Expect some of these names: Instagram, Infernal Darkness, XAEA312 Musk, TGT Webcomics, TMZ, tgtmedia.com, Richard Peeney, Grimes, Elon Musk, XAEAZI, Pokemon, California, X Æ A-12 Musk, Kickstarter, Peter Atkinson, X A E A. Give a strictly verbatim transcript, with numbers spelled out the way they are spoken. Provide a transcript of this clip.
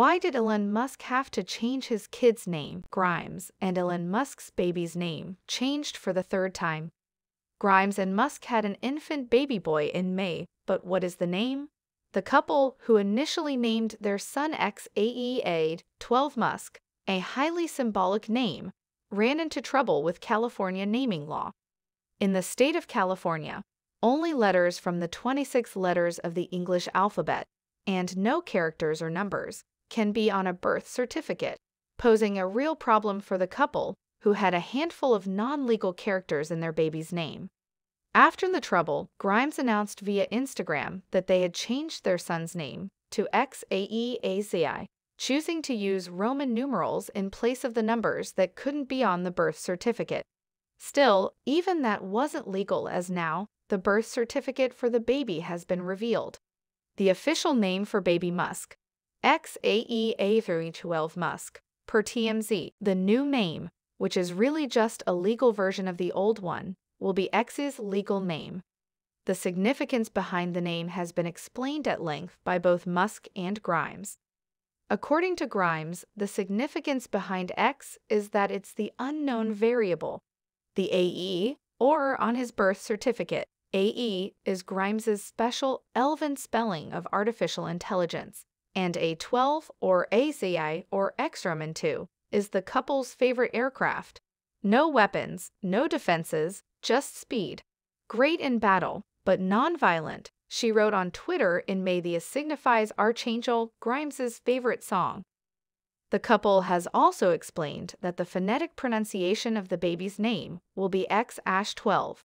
Why did Elon Musk have to change his kid's name, Grimes, and Elon Musk's baby's name, changed for the third time? Grimes and Musk had an infant baby boy in May, but what is the name? The couple, who initially named their son X A E A twelve Musk, a highly symbolic name, ran into trouble with California naming law. In the state of California, only letters from the twenty-six letters of the English alphabet, and no characters or numbers, can be on a birth certificate, posing a real problem for the couple, who had a handful of non-legal characters in their baby's name. After the trouble, Grimes announced via Instagram that they had changed their son's name to X A E A Z I, choosing to use Roman numerals in place of the numbers that couldn't be on the birth certificate. Still, even that wasn't legal, as now the birth certificate for the baby has been revealed. The official name for baby Musk, X A E A three twelve Musk, per T M Z. The new name, which is really just a legal version of the old one, will be X's legal name. The significance behind the name has been explained at length by both Musk and Grimes. According to Grimes, the significance behind X is that it's the unknown variable, the A E, or on his birth certificate, A E is Grimes's special elven spelling of artificial intelligence, and A twelve or A Z I or X A E A three twelve is the couple's favorite aircraft. No weapons, no defenses, just speed. Great in battle, but non-violent, she wrote on Twitter in May. This signifies Archangel, Grimes's favorite song. The couple has also explained that the phonetic pronunciation of the baby's name will be X A twelve.